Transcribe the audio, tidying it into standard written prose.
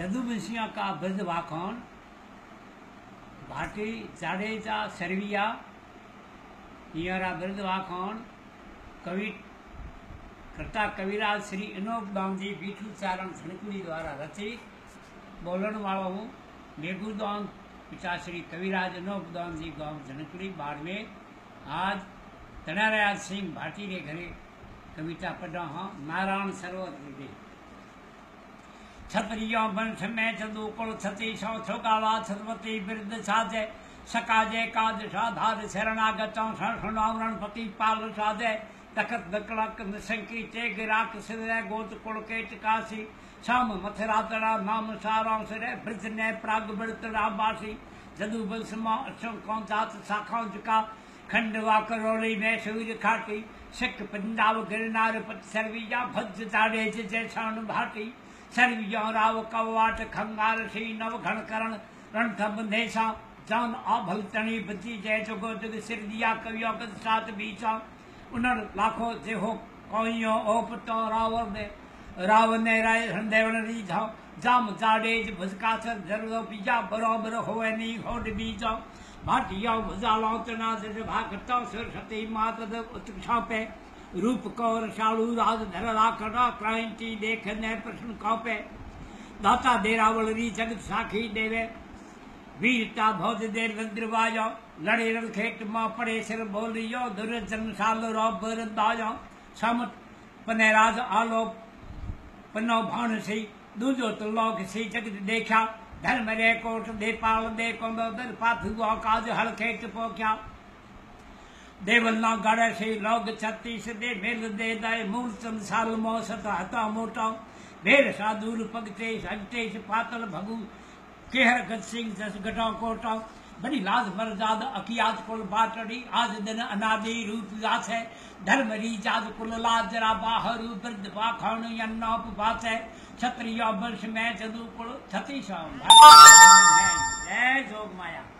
यदुवंशियों का ब्रजवाखन भाटी जडेजा सरवेया यहाँ ब्रजवाखन कवि करता कविराज श्री अनोप दान जी मिठु दान झणकली द्वारा रचित बोलण वालों हूँ मिठु दान पिता श्री कविराज अनोप दान जी गाँव झणकली 12 आज तनाराज सिंह भाटी के घरे कविता पढ़ा हाँ नारायण सरोवर दे छतरियों वंश में चंदुकुल छती सौ छुकावा छतपति वृद्ध साजे सकाजे काज साधार शरणागतों रणपति पाल साजे तखत दकड़क नृशंकी तेग राख सिर गोत कुड़केट काशी शाम मथरा तड़ा नाम सारां सिर ब्रज ने प्राग बड़तड़ा बासी जदुवंश मां असंख्यों जात शाखाओं झुका खंडवा करोली में सूर्य खाटी सिख पंजाब गिरनार पत सरविया भज ताड़े जैसान भाटी सरविया राव कवाट खंगार सी नव घण करण रणथम नेसा जान आभल तणी बची जय जुगो जुग सिर दिया कवियों के साथ बीचा उनर लाखों जेहो कोइयों ओपतो रावने राय हृदयवन रीझा जाम जाडेज भजकासर जरलो पिया बराबर होए नी होड बीजा भाटिया भजालो तना जज भागता सरस्वती मात द उत्कर्षा पे रूप कौर शालू राज धर राखड़ा क्रांति देखने प्रश्न कापे दाता देरावल री जगत साखी देवे वीरता भोज देर वज्रवाजा लड़े रल खेत माँ पड़े सिर बोलियो दुर्जन साल रौब दाजा समत पनेराज आलो पन्नो भान सी दूजो तुलोक सी जगत देखा धर्म रे कोट दे पाल दे कोंदर पाथुआ काज हल खेत पोख्या देवल ना गड़े सी लोग छत्तीस दे मेल दे दाए मूल चंद साल मो सता हता मोटा भेर साधुर पगते सगते पातल भगु केहर गज सिंह जस गटा कोटा बड़ी लाज मरजाद अकियात कुल बाटड़ी आज दिन अनादि रूप लास है धर्म रिजाद कुल लाज जरा बाहर वृद्ध पाखण यन्नोप बात है क्षत्रिय वंश में जदु कुल छत्तीस है जय जोग माया।